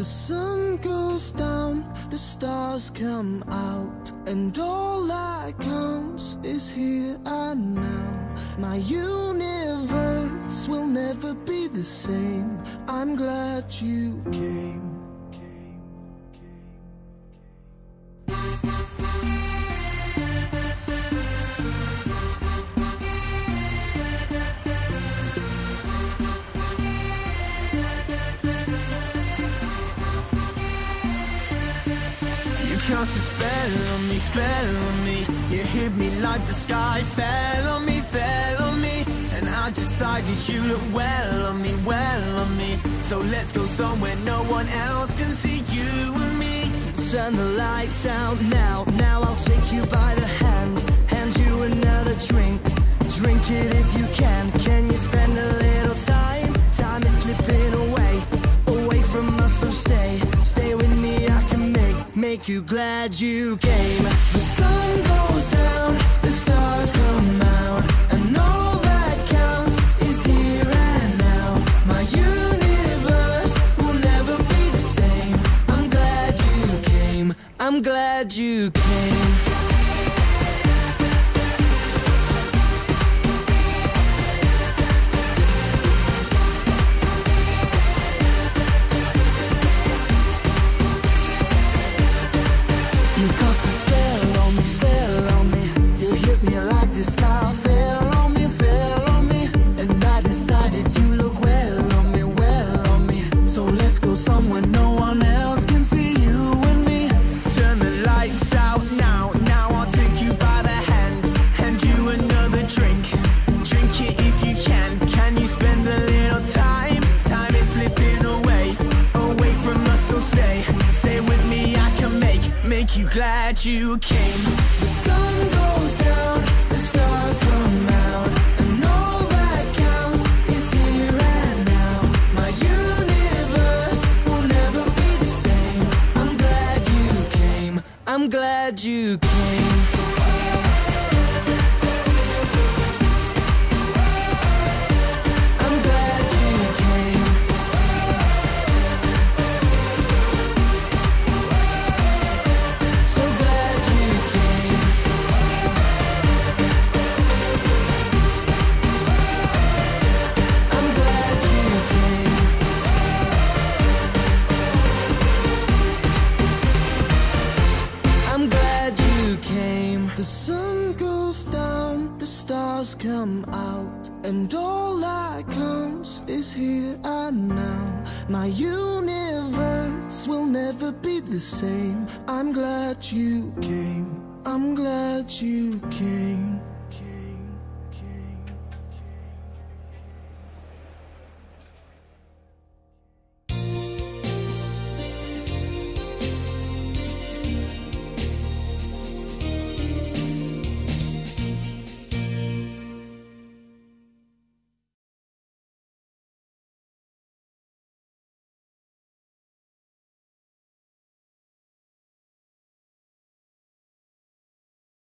The sun goes down, the stars come out, and all that counts is here and now. My universe will never be the same. I'm glad you came. Cast a spell on me, spell on me. You hit me like the sky fell on me, fell on me. And I decided you look well on me, well on me. So let's go somewhere no one else can see you and me. Turn the lights out now, now I'll take you by the hand. Hand you another drink, drink it if you can. Can you spend a little time? Time is slipping away, away from us, so stay. Stay with me, I can make you glad you came. The sun goes down, the stars come out, and all that counts is here and now. My universe will never be the same. I'm glad you came. I'm glad you came. You cast a spell on me, spell on me. You hit me like the sky fell on me, fell on me. And I decided you look well on me, well on me. So let's go somewhere no one else can see you and me. Turn the lights out now, now I'll take you by the hand. Hand you another drink, drink it if you can. Can you spend a little time? Time is slipping away, away from us, so stay. Stay with me, I can make you glad you came. The sun goes down, the stars come out, and all that counts is here and now. My universe will never be the same. I'm glad you came. I'm glad you came. The sun goes down, the stars come out, and all that counts is here and now. My universe will never be the same. I'm glad you came. I'm glad you came.